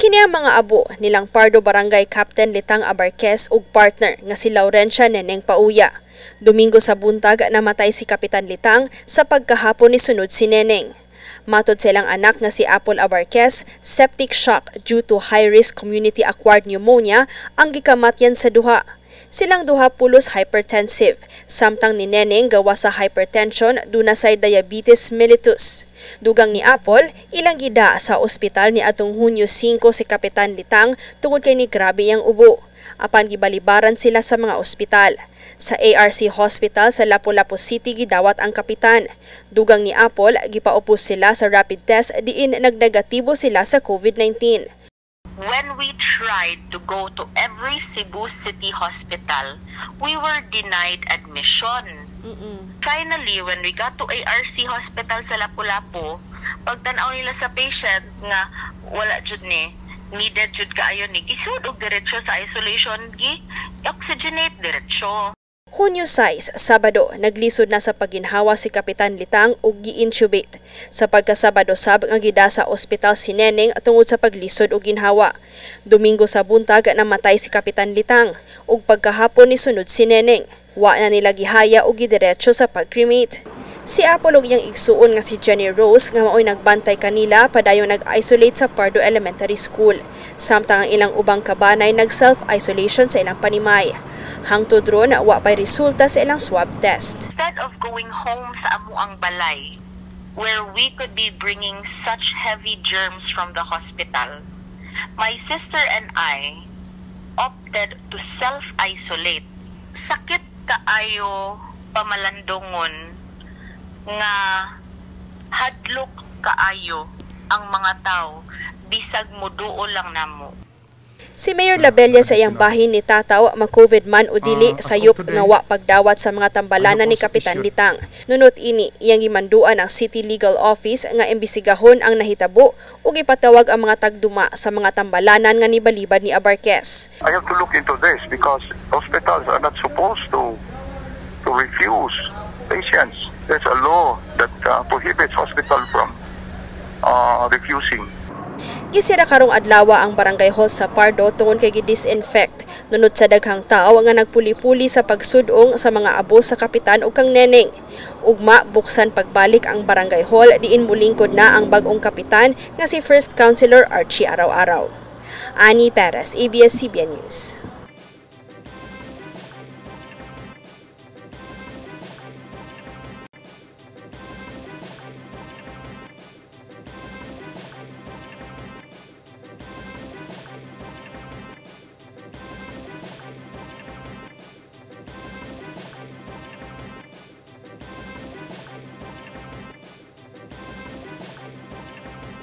Kini ang mga abo nilang Pardo Barangay Captain Litang Abarquez ug partner nga si Laurencia Neneng Pauya. Domingo sa buntag namatay si Kapitan Litang sa pagkahapon ni sunod si Neneng. Matod sa ilang anak nga si Apple Abarquez, septic shock due to high-risk community-acquired pneumonia ang gikamatyan sa duha. Silang duha pulos hypertensive, samtang ni Neneng gawa sa hypertension dunasay diabetes mellitus. Dugang ni Apol, ilang gida sa ospital ni atong Hunyo 5 si Kapitan Litang tungod kay ni grabe yang ubo. Apan gibalibaran sila sa mga ospital. Sa ARC Hospital sa Lapu-Lapu City gidawat ang kapitan. Dugang ni Apol, gipaupos sila sa rapid test diin nagnegatibo sila sa COVID-19. When we tried to go to every Cebu City hospital, we were denied admission. Finally, when we got to ARC Hospital sa Lapu-Lapu, pagtanaw nila sa patient nga wala jud ni, needed jud kaayo ni, isud og diretso sa isolation, gi-oxygenate diretso. Hunyo 6, Sabado, naglisod na sa paginhawa si Kapitan Litang ug gi-intubate. Sa pagkasabado sab nga gida sa ospital si Neneng tungod sa paglisod ug ginhawa. Domingo sa buntag namatay si Kapitan Litang ug pagkahapon ni sunod si Neneng. Wa na nila gihaya ug gidiretso sa pag-cremate. Si Apolo yang igsuon nga si Jenny Rose nga maoy nagbantay kanila padayong nag-isolate sa Pardo Elementary School. Samtang ang ilang ubang kabanay nag-self-isolation sa ilang panimay. Hangtod ron wa pay resulta sa ilang swab test. Instead of going home sa amuang balay, where we could be bringing such heavy germs from the hospital, my sister and I opted to self-isolate. Sakit kaayo pamalandongon nga hadlok kaayo ang mga tao bisag muduo lang namo. Si Mayor Labella sa iyang bahin ni Tataw, ma-COVID man o dili, sayop nga wa pagdawat sa mga tambalanan ni Kapitan Litang. Nunot ini, iyang gimanduan ang City Legal Office nga imbisigahon ang nahitabo ug ipatawag ang mga tagduma sa mga tambalanan nga nibalibad ni Abarquez. I have to look into this because hospitals are not supposed to refuse patients. There's a law that prohibits hospital from refusing. Gisira karong adlawa ang barangay hall sa Pardo tungod kay gi-disinfect nunod sa daghang tao nga nagpuli-puli sa pagsudong sa mga abo sa kapitan ug kang Neneng. Ugma buksan pagbalik ang barangay hall diin mulingkod na ang bag-ong kapitan nga si First Councilor Archie Araw-Araw. Annie Perez, ABS-CBN News.